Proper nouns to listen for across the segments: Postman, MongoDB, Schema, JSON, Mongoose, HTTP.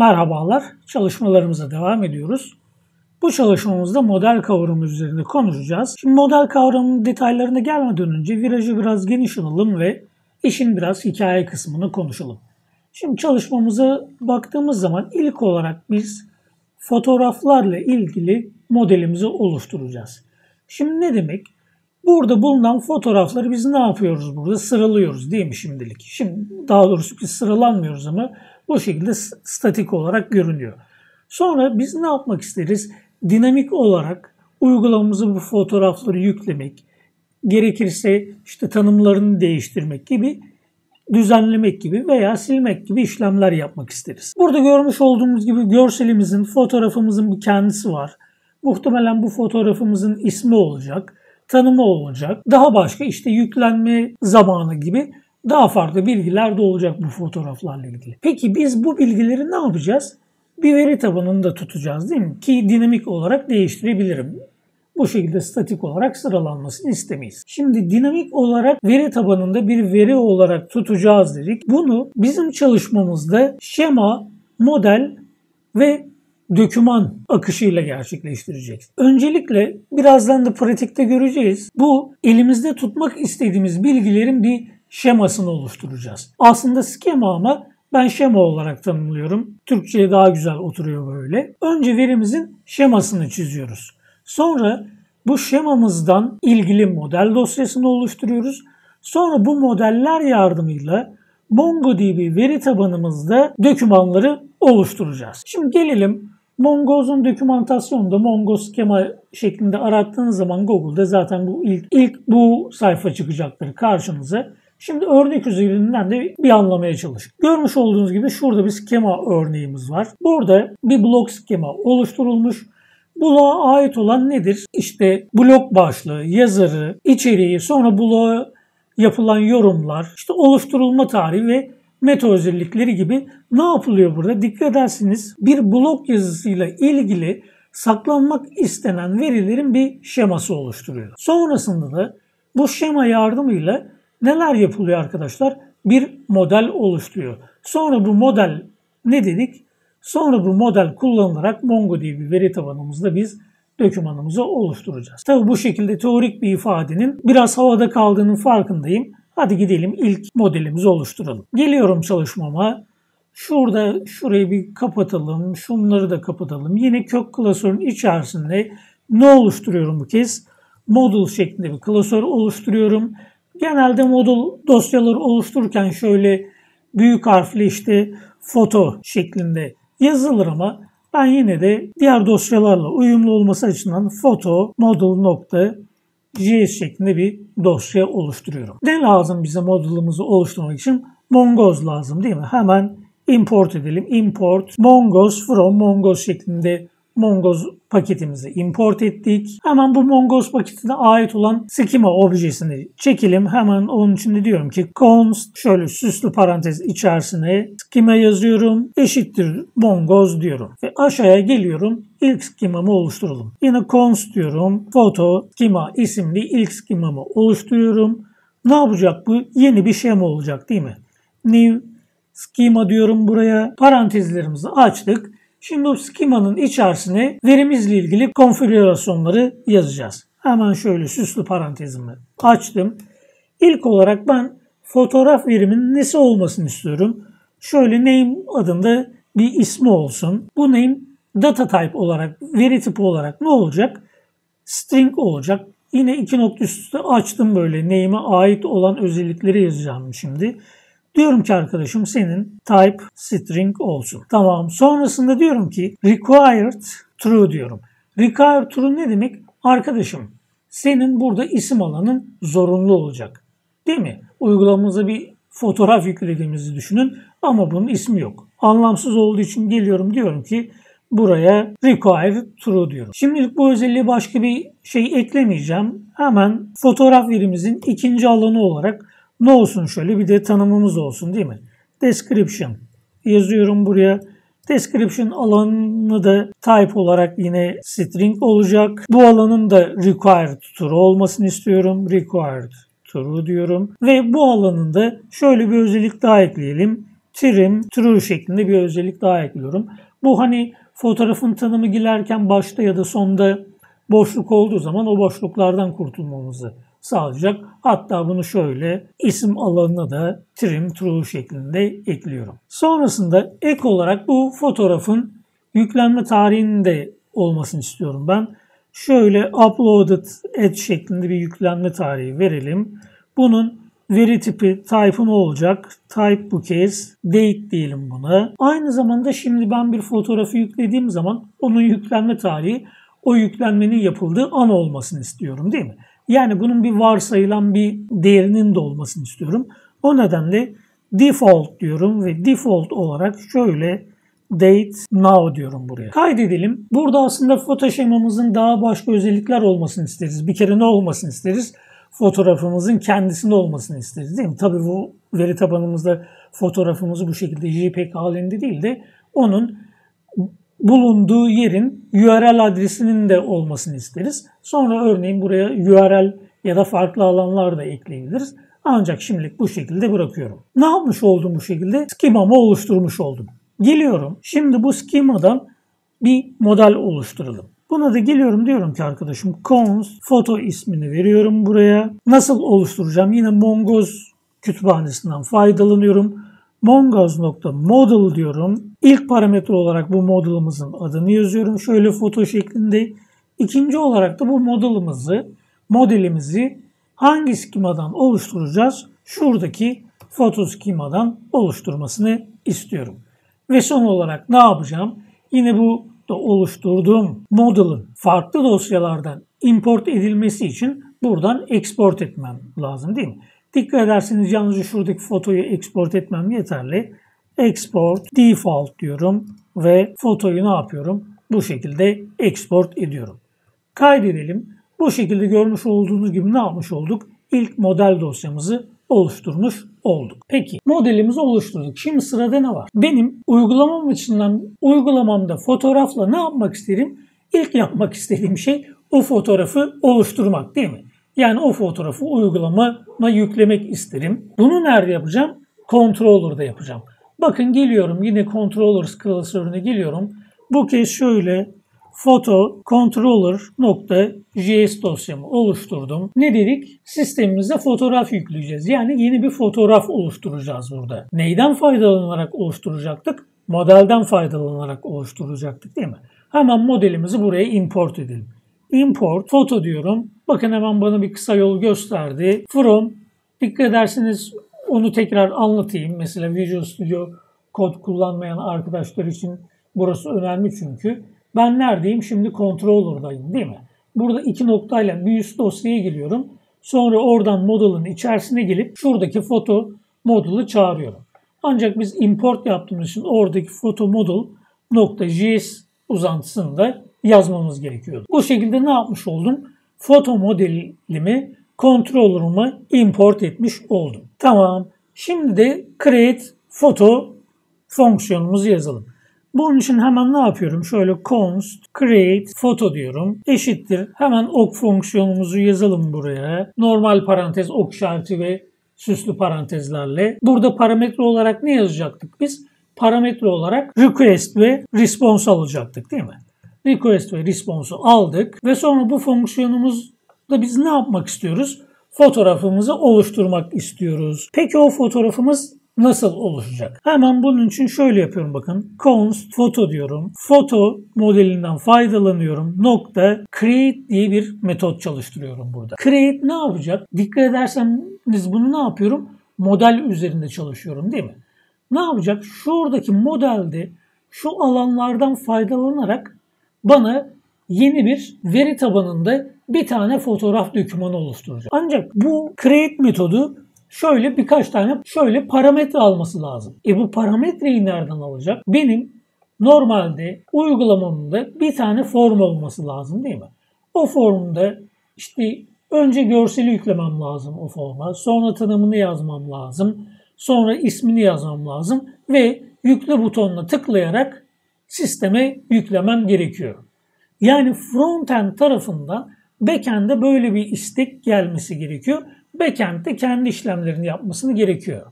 Merhabalar, çalışmalarımıza devam ediyoruz. Bu çalışmamızda model kavramı üzerinde konuşacağız. Şimdi model kavramının detaylarına gelmeden önce virajı biraz geniş alalım ve işin biraz hikaye kısmını konuşalım. Şimdi çalışmamıza baktığımız zaman ilk olarak biz fotoğraflarla ilgili modelimizi oluşturacağız. Şimdi ne demek? Burada bulunan fotoğrafları biz ne yapıyoruz burada? Sıralıyoruz değil mi şimdilik? Şimdi daha doğrusu biz sıralanmıyoruz ama bu şekilde statik olarak görünüyor. Sonra biz ne yapmak isteriz? Dinamik olarak uygulamamızı bu fotoğrafları yüklemek, gerekirse işte tanımlarını değiştirmek gibi, düzenlemek gibi veya silmek gibi işlemler yapmak isteriz. Burada görmüş olduğumuz gibi görselimizin, fotoğrafımızın bir kendisi var. Muhtemelen bu fotoğrafımızın ismi olacak, tanımı olacak, daha başka işte yüklenme zamanı gibi daha farklı bilgiler de olacak bu fotoğraflarla ilgili. Peki biz bu bilgileri ne yapacağız? Bir veri tabanında tutacağız değil mi? Ki dinamik olarak değiştirebilirim. Bu şekilde statik olarak sıralanmasını istemeyiz. Şimdi dinamik olarak veri tabanında bir veri olarak tutacağız dedik. Bunu bizim çalışmamızda şema, model ve döküman akışıyla gerçekleştireceğiz. Öncelikle birazdan da pratikte göreceğiz. Bu elimizde tutmak istediğimiz bilgilerin bir şemasını oluşturacağız. Aslında skema ama ben şema olarak tanımlıyorum. Türkçe'ye daha güzel oturuyor böyle. Önce verimizin şemasını çiziyoruz. Sonra bu şemamızdan ilgili model dosyasını oluşturuyoruz. Sonra bu modeller yardımıyla MongoDB veri tabanımızda dökümanları oluşturacağız. Şimdi gelelim Mongoose'un dokümantasyonunda Mongoose Schema şeklinde arattığınız zaman Google'da zaten bu ilk bu sayfa çıkacaktır karşınıza. Şimdi örnek üzerinden de bir anlamaya çalışın. Görmüş olduğunuz gibi şurada bir skema örneğimiz var. Burada bir blok skema oluşturulmuş. Bloğa ait olan nedir? İşte blok başlığı, yazarı, içeriği, sonra bloğa yapılan yorumlar, işte oluşturulma tarihi ve meta özellikleri gibi ne yapılıyor burada? Dikkat edersiniz bir blok yazısıyla ilgili saklanmak istenen verilerin bir şeması oluşturuyor. Sonrasında da bu şema yardımıyla neler yapılıyor arkadaşlar? Bir model oluşturuyor. Sonra bu model ne dedik? Sonra bu model kullanılarak MongoDB veri tabanımızda biz dokümanımızı oluşturacağız. Tabi bu şekilde teorik bir ifadenin biraz havada kaldığının farkındayım. Hadi gidelim ilk modelimizi oluşturalım. Geliyorum çalışmama. Şurayı bir kapatalım. Şunları da kapatalım. Yine kök klasörün içerisinde ne oluşturuyorum bu kez? Model şeklinde bir klasör oluşturuyorum. Genelde model dosyaları oluştururken şöyle büyük harfli işte foto şeklinde yazılır ama ben yine de diğer dosyalarla uyumlu olması açısından foto model.js şeklinde bir dosya oluşturuyorum. Ne lazım bize modelimizi oluşturmak için? Mongoose lazım değil mi? Hemen import edelim. Import mongoose from mongoose şeklinde Mongoose paketimizi import ettik. Hemen bu Mongoose paketine ait olan schema objesini çekelim. Hemen onun için de diyorum ki const şöyle süslü parantez içerisine schema yazıyorum. Eşittir Mongoose diyorum. Ve aşağıya geliyorum. İlk schemamı oluşturalım. Yine const diyorum. Photo schema isimli ilk schemamı oluşturuyorum. Ne yapacak bu? Yeni bir şema olacak değil mi? New schema diyorum buraya. Parantezlerimizi açtık. Şimdi bu schema'nın içerisine verimizle ilgili konfigürasyonları yazacağız. Hemen şöyle süslü parantezimi açtım. İlk olarak ben fotoğraf verimin nesi olmasını istiyorum. Şöyle name adında bir ismi olsun. Bu name data type olarak, veri tipi olarak ne olacak? String olacak. Yine iki nokta üstü açtım böyle. Name'e ait olan özellikleri yazacağım şimdi. Diyorum ki arkadaşım senin type string olsun. Tamam. Sonrasında diyorum ki required true diyorum. Required true ne demek? Arkadaşım senin burada isim alanın zorunlu olacak. Değil mi? Uygulamamıza bir fotoğraf yüklediğimizi düşünün ama bunun ismi yok. Anlamsız olduğu için geliyorum diyorum ki buraya required true diyorum. Şimdilik bu özelliğe başka bir şey eklemeyeceğim. Hemen fotoğraf verimizin ikinci alanı olarak ne olsun şöyle bir de tanımımız olsun değil mi? Description yazıyorum buraya. Description alanını da type olarak yine string olacak. Bu alanın da required true olmasını istiyorum. Required true diyorum. Ve bu alanında şöyle bir özellik daha ekleyelim. trim true şeklinde bir özellik daha ekliyorum. Bu hani fotoğrafın tanımı girerken başta ya da sonda boşluk olduğu zaman o boşluklardan kurtulmamızı sağlayacak. Hatta bunu şöyle isim alanına da trim true şeklinde ekliyorum. Sonrasında ek olarak bu fotoğrafın yüklenme tarihinin de olmasını istiyorum ben. Şöyle uploaded at şeklinde bir yüklenme tarihi verelim. Bunun veri tipi type'ı ne olacak? Type bu kez date diyelim buna. Aynı zamanda şimdi ben bir fotoğrafı yüklediğim zaman onun yüklenme tarihi o yüklenmenin yapıldığı an olmasını istiyorum değil mi? Yani bunun bir varsayılan bir değerinin de olmasını istiyorum. O nedenle default diyorum ve default olarak şöyle date now diyorum buraya. Kaydedelim. Burada aslında foto şemamızın daha başka özellikler olmasını isteriz. Bir kere ne olmasını isteriz? Fotoğrafımızın kendisinde olmasını isteriz değil mi? Tabii bu veri tabanımızda fotoğrafımızı bu şekilde JPEG halinde değil de onun bulunduğu yerin URL adresinin de olmasını isteriz. Sonra örneğin buraya URL ya da farklı alanlar da ekleyebiliriz. Ancak şimdilik bu şekilde bırakıyorum. Ne yapmış oldum bu şekilde? Schema'mı oluşturmuş oldum. Geliyorum. Şimdi bu schemadan bir model oluşturalım. Buna da geliyorum, diyorum ki arkadaşım cons foto ismini veriyorum buraya. Nasıl oluşturacağım? Yine Mongoose kütüphanesinden faydalanıyorum. Mongoose.model diyorum. İlk parametre olarak bu model'ımızın adını yazıyorum. Şöyle foto şeklinde. İkinci olarak da bu modelimizi hangi schemadan oluşturacağız? Şuradaki foto schemadan oluşturmasını istiyorum. Ve son olarak ne yapacağım? Yine bu da oluşturduğum model'ın farklı dosyalardan import edilmesi için buradan export etmem lazım değil mi? Dikkat ederseniz yalnızca şuradaki fotoyu export etmem yeterli. Export default diyorum ve fotoyu ne yapıyorum? Bu şekilde export ediyorum. Kaydedelim. Bu şekilde görmüş olduğunuz gibi ne yapmış olduk? İlk model dosyamızı oluşturmuş olduk. Peki modelimizi oluşturduk. Şimdi sırada ne var? Benim uygulamamda fotoğrafla ne yapmak isterim? İlk yapmak istediğim şey o fotoğrafı oluşturmak değil mi? Yani o fotoğrafı uygulamama yüklemek isterim. Bunu nerede yapacağım? Controller'da yapacağım. Bakın geliyorum yine Controllers klasörüne geliyorum. Bu kez şöyle foto controller.js dosyamı oluşturdum. Ne dedik? Sistemimize fotoğraf yükleyeceğiz. Yani yeni bir fotoğraf oluşturacağız burada. Neyden faydalanarak oluşturacaktık? Modelden faydalanarak oluşturacaktık değil mi? Hemen modelimizi buraya import edelim. Import foto diyorum. Bakın hemen bana bir kısa yol gösterdi. From, dikkat ederseniz onu tekrar anlatayım. Mesela Visual Studio Code kullanmayan arkadaşlar için burası önemli çünkü. Ben neredeyim? Şimdi Controller'dayım değil mi? Burada iki noktayla bir üst dosyaya giriyorum. Sonra oradan model'ın içerisine gelip şuradaki foto model'ı çağırıyorum. Ancak biz import yaptığımız için oradaki foto model.js uzantısını da yazmamız gerekiyordu. Bu şekilde ne yapmış oldum? Foto modelimi Controller'ımı import etmiş oldum. Tamam. Şimdi de create photo fonksiyonumuzu yazalım. Bunun için hemen ne yapıyorum? Şöyle const create photo diyorum. Eşittir. Hemen ok fonksiyonumuzu yazalım buraya. Normal parantez, ok işareti ve süslü parantezlerle. Burada parametre olarak ne yazacaktık biz? Parametre olarak request ve response alacaktık değil mi? Request ve response'u aldık. Ve sonra bu fonksiyonumuzda biz ne yapmak istiyoruz? Fotoğrafımızı oluşturmak istiyoruz. Peki o fotoğrafımız nasıl oluşacak? Hemen bunun için şöyle yapıyorum bakın. Const photo diyorum. Foto modelinden faydalanıyorum. Create diye bir metot çalıştırıyorum burada. Create ne yapacak? Dikkat ederseniz bunu ne yapıyorum? Model üzerinde çalışıyorum değil mi? Ne yapacak? Şuradaki modelde şu alanlardan faydalanarak bana yeni bir veri tabanında bir tane fotoğraf dokümanı oluşturacak. Ancak bu create metodu şöyle birkaç tane şöyle parametre alması lazım. Bu parametreyi nereden alacak? Benim normalde uygulamamda bir tane form olması lazım değil mi? O formda işte önce görseli yüklemem lazım o forma. Sonra tanımını yazmam lazım. Sonra ismini yazmam lazım. Ve yükle butonuna tıklayarak sisteme yüklemem gerekiyor. Yani frontend tarafından backend'e böyle bir istek gelmesi gerekiyor. Backend de kendi işlemlerini yapmasını gerekiyor.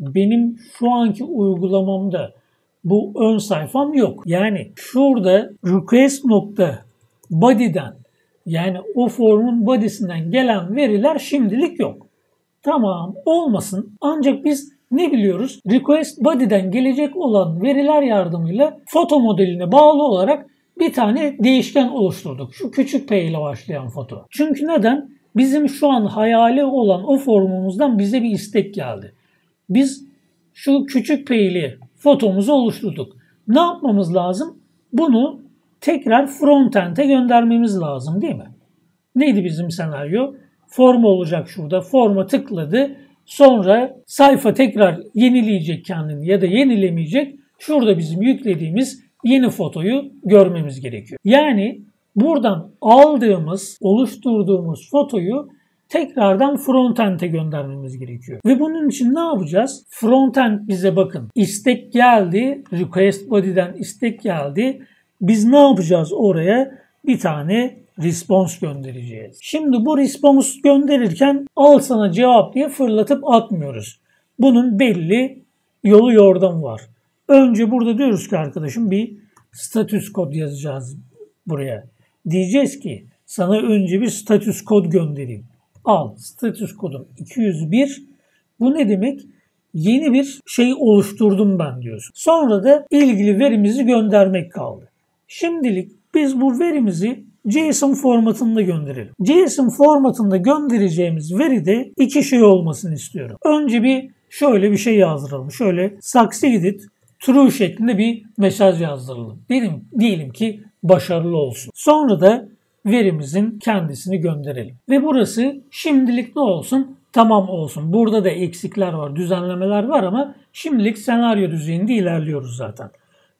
Benim şu anki uygulamamda bu ön sayfam yok. Yani şurada request.body'den, yani o formun body'sinden gelen veriler şimdilik yok. Tamam, olmasın. Ancak biz ne biliyoruz? Request body'den gelecek olan veriler yardımıyla foto modeline bağlı olarak bir tane değişken oluşturduk. Şu küçük P ile başlayan foto. Çünkü neden? Bizim şu an hayali olan o formumuzdan bize bir istek geldi. Biz şu küçük P ile fotomuzu oluşturduk. Ne yapmamız lazım? Bunu tekrar frontend'e göndermemiz lazım, değil mi? Neydi bizim senaryo? Form olacak şurada. Forma tıkladı. Sonra sayfa tekrar yenileyecek kendini ya da yenilemeyecek. Şurada bizim yüklediğimiz yeni fotoyu görmemiz gerekiyor. Yani buradan aldığımız, oluşturduğumuz fotoyu tekrardan frontend'e göndermemiz gerekiyor. Ve bunun için ne yapacağız? Frontend bize bakın. İstek geldi. Request body'den istek geldi. Biz ne yapacağız oraya? Bir tane response göndereceğiz. Şimdi bu response gönderirken al sana cevap diye fırlatıp atmıyoruz. Bunun belli yolu yordamı var. Önce burada diyoruz ki arkadaşım bir status kod yazacağız buraya. Diyeceğiz ki sana önce bir status kod göndereyim. Al status kodum 201. Bu ne demek? Yeni bir şey oluşturdum ben diyorsun. Sonra da ilgili verimizi göndermek kaldı. Şimdilik biz bu verimizi JSON formatında gönderelim. JSON formatında göndereceğimiz veride iki şey olmasını istiyorum. Önce bir şöyle bir şey yazdıralım. Şöyle succeeded true şeklinde bir mesaj yazdıralım. Diyelim ki başarılı olsun. Sonra da verimizin kendisini gönderelim. Ve burası şimdilik ne olsun? Tamam olsun. Burada da eksikler var, düzenlemeler var ama şimdilik senaryo düzeyinde ilerliyoruz zaten.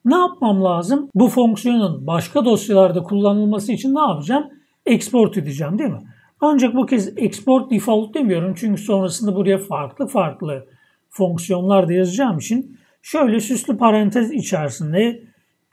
Ne yapmam lazım? Bu fonksiyonun başka dosyalarda kullanılması için ne yapacağım? Export edeceğim, değil mi? Ancak bu kez export default demiyorum. Çünkü sonrasında buraya farklı farklı fonksiyonlar da yazacağım için şöyle süslü parantez içerisinde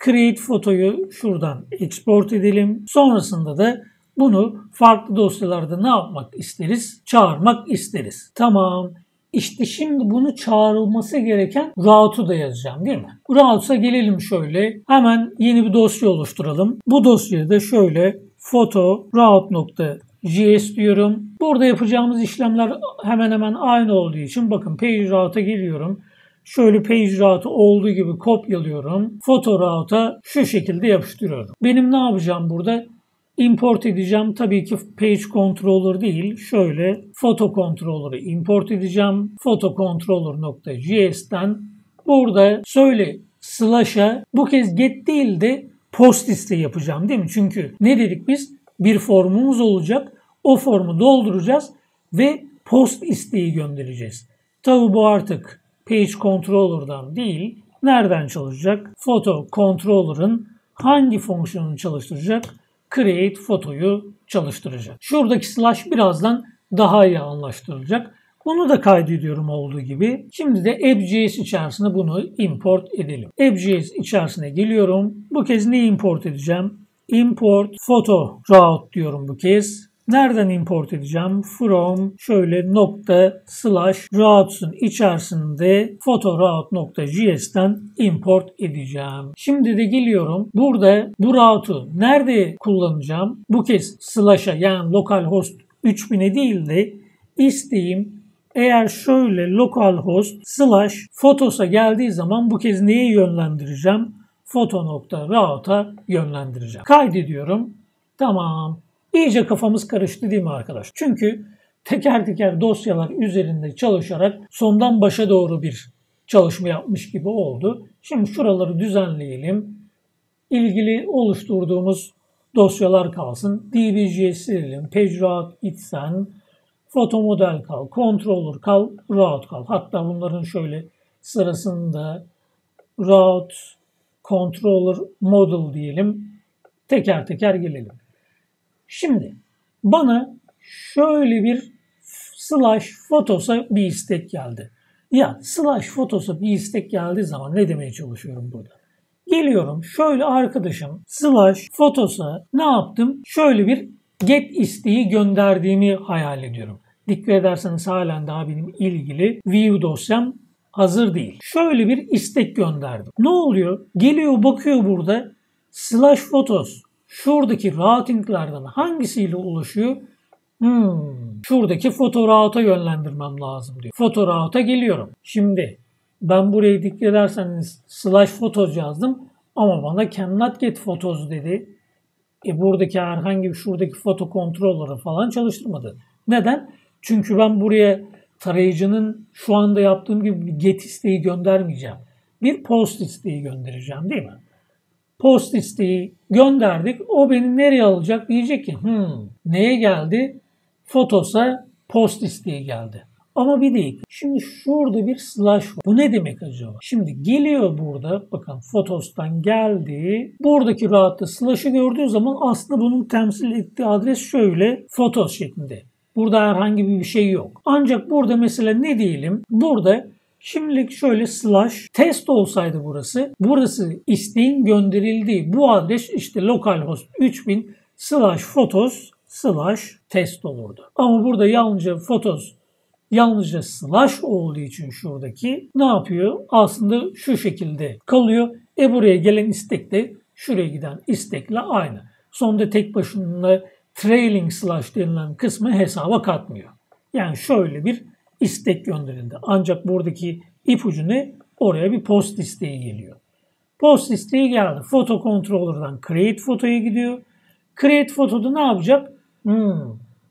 create fotoyu şuradan export edelim. Sonrasında da bunu farklı dosyalarda ne yapmak isteriz? Çağırmak isteriz. Tamam. İşte şimdi bunu çağrılması gereken route'u da yazacağım, değil mi? Route'a gelelim şöyle. Hemen yeni bir dosya oluşturalım. Bu dosyayı da şöyle photo route.js diyorum. Burada yapacağımız işlemler hemen hemen aynı olduğu için bakın page route'a geliyorum. Şöyle page route'u olduğu gibi kopyalıyorum. Photo route'a şu şekilde yapıştırıyorum. Benim ne yapacağım burada? Import edeceğim. Tabii ki page controller değil. Şöyle photo controller'ı import edeceğim. Photo controller.js'ten burada söyle slash'a bu kez get değil de post isteği yapacağım, değil mi? Çünkü ne dedik biz? Bir formumuz olacak. O formu dolduracağız ve post isteği göndereceğiz. Tabii bu artık page controller'dan değil. Nereden çalışacak? Photo controller'ın hangi fonksiyonunu çalıştıracak? Create fotoyu çalıştıracak. Şuradaki slash birazdan daha iyi anlaştırılacak. Bunu da kaydediyorum olduğu gibi. Şimdi de app.js içerisine bunu import edelim. App.js içerisine geliyorum. Bu kez ne import edeceğim? Import photo route diyorum bu kez. Nereden import edeceğim? From şöyle nokta slash routes'un içerisinde photo route.js'ten import edeceğim. Şimdi de geliyorum. Burada bu route'u nerede kullanacağım? Bu kez slash'a yani localhost 3000'e değil de isteğim eğer şöyle localhost slash photos'a geldiği zaman bu kez neye yönlendireceğim? Photo.route'a yönlendireceğim. Kaydediyorum. Tamam. İyice kafamız karıştı, değil mi arkadaş? Çünkü teker teker dosyalar üzerinde çalışarak sondan başa doğru bir çalışma yapmış gibi oldu. Şimdi şuraları düzenleyelim. İlgili oluşturduğumuz dosyalar kalsın. DBJS silelim. PageRoute gitsen. Fotomodel kal. Controller kal. Route kal. Hatta bunların şöyle sırasında Route, Controller, Model diyelim. Teker teker gelelim. Şimdi bana şöyle bir slash photos'a bir istek geldi. Ya slash photos'a bir istek geldiği zaman ne demeye çalışıyorum burada? Geliyorum şöyle arkadaşım slash photos'a ne yaptım? Şöyle bir get isteği gönderdiğimi hayal ediyorum. Dikkat ederseniz halen daha benim ilgili view dosyam hazır değil. Şöyle bir istek gönderdim. Ne oluyor? Geliyor bakıyor burada /photos. Şuradaki routing'lardan hangisiyle ulaşıyor? Şuradaki photo route'a yönlendirmem lazım diyor. Photo route'a geliyorum. Şimdi ben buraya dikkat ederseniz /photos yazdım ama bana cannot get photos dedi. Buradaki herhangi bir şuradaki photo controller'ı falan çalıştırmadı. Neden? Çünkü ben buraya tarayıcının şu anda yaptığım gibi bir get isteği göndermeyeceğim. Bir post isteği göndereceğim değil mi? Post isteği gönderdik. O beni nereye alacak? Diyecek ki neye geldi? Photos'a post isteği geldi. Ama bir değil. Şimdi şurada bir slash var. Bu ne demek acaba? Şimdi geliyor burada. Bakın Photos'tan geldi. Buradaki rahatlıkla slash'ı gördüğü zaman aslında bunun temsil ettiği adres şöyle. Photos şeklinde. Burada herhangi bir şey yok. Ancak burada mesela ne diyelim? Burada şimdilik şöyle slash test olsaydı burası. Burası isteğin gönderildiği bu adres işte localhost 3000 /photos /test olurdu. Ama burada yalnızca photos yalnızca slash olduğu için şuradaki ne yapıyor? Aslında şu şekilde kalıyor. Buraya gelen istek de şuraya giden istekle aynı. Sonunda tek başına trailing slash denilen kısmı hesaba katmıyor. Yani şöyle bir istek gönderildi. Ancak buradaki ipucu ne? Oraya bir post isteği geliyor. Post isteği geldi. Photo controller'dan create photo'ya gidiyor. Create photo'da ne yapacak?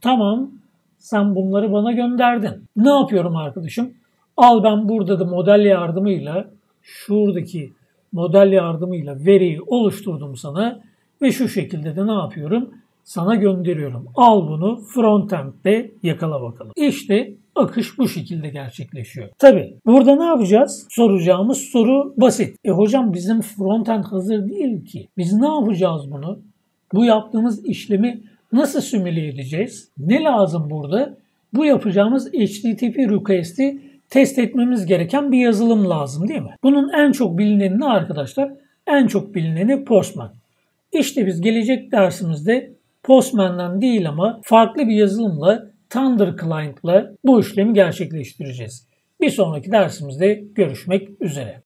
Tamam. Sen bunları bana gönderdin. Ne yapıyorum arkadaşım? Al ben burada da model yardımıyla şuradaki model yardımıyla veriyi oluşturdum sana ve şu şekilde de ne yapıyorum? Sana gönderiyorum. Al bunu frontend'de yakala bakalım. İşte akış bu şekilde gerçekleşiyor. Tabii burada ne yapacağız? Soracağımız soru basit. Hocam bizim frontend hazır değil ki. Biz ne yapacağız bunu? Bu yaptığımız işlemi nasıl simüle edeceğiz? Ne lazım burada? Bu yapacağımız HTTP request'i test etmemiz gereken bir yazılım lazım değil mi? Bunun en çok bilineni arkadaşlar? En çok bilineni Postman. İşte biz gelecek dersimizde Postman'dan değil ama farklı bir yazılımla Thunder Client'la bu işlemi gerçekleştireceğiz. Bir sonraki dersimizde görüşmek üzere.